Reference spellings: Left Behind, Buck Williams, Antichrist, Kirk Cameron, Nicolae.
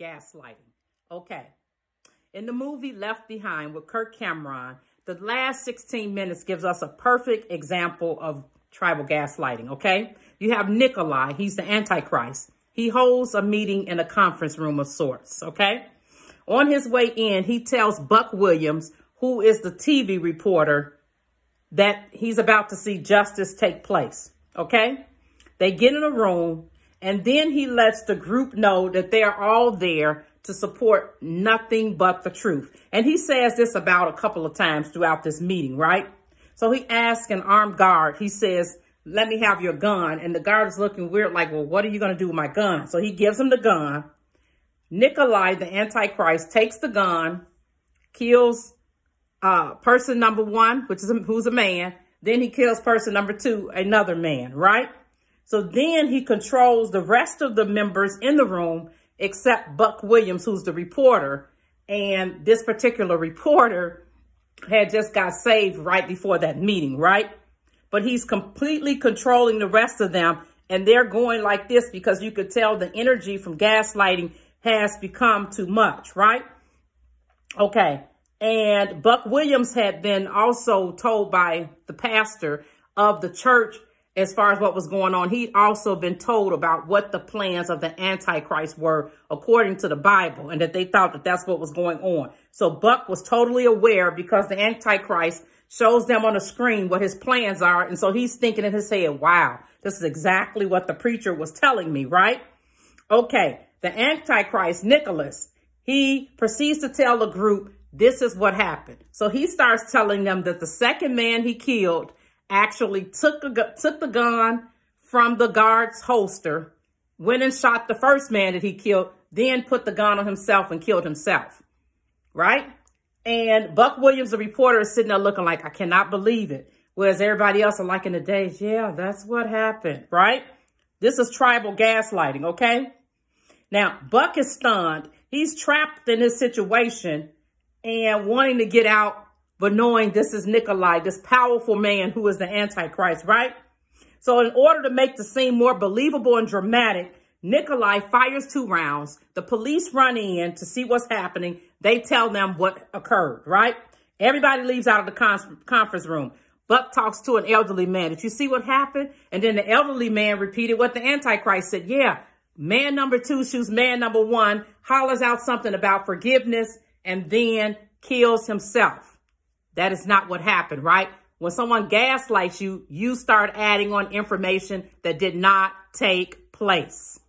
Gaslighting. Okay. In the movie Left Behind with Kirk Cameron, the last 16 minutes gives us a perfect example of tribal gaslighting. Okay. You have Nicolae. He's the Antichrist. He holds a meeting in a conference room of sorts. Okay. On his way in, he tells Buck Williams, who is the TV reporter, that he's about to see justice take place. Okay. They get in a room. And then he lets the group know that they're all there to support nothing but the truth. And he says this about a couple of times throughout this meeting, right? So he asks an armed guard, he says, let me have your gun. And the guard is looking weird, like, well, what are you going to do with my gun? So he gives him the gun. Nicolae, the Antichrist, takes the gun, kills person number one, which is who's a man. Then he kills person number two, another man, right? So then he controls the rest of the members in the room, except Buck Williams, who's the reporter. And this particular reporter had just got saved right before that meeting, right? But he's completely controlling the rest of them. And they're going like this because you could tell the energy from gaslighting has become too much, right? Okay. And Buck Williams had been also told by the pastor of the church as far as what was going on. He'd also been told about what the plans of the Antichrist were according to the Bible, and that they thought that that's what was going on. So Buck was totally aware because the Antichrist shows them on the screen what his plans are. And so he's thinking in his head, wow, this is exactly what the preacher was telling me, right? Okay, the Antichrist, Nicholas, he proceeds to tell the group this is what happened. So he starts telling them that the second man he killed actually took the gun from the guard's holster, went and shot the first man that he killed, then put the gun on himself and killed himself, right? And Buck Williams, the reporter, is sitting there looking like, I cannot believe it. Whereas everybody else are like in the days, yeah, that's what happened, right? This is tribal gaslighting, okay? Now, Buck is stunned. He's trapped in this situation and wanting to get out, but knowing this is Nicolae, this powerful man who is the Antichrist, right? So in order to make the scene more believable and dramatic, Nicolae fires 2 rounds. The police run in to see what's happening. They tell them what occurred, right? Everybody leaves out of the conference room. Buck talks to an elderly man. Did you see what happened? And then the elderly man repeated what the Antichrist said. Yeah, man number 2 shoots man number 1, hollers out something about forgiveness, and then kills himself. That is not what happened, right? When someone gaslights you, you start adding on information that did not take place.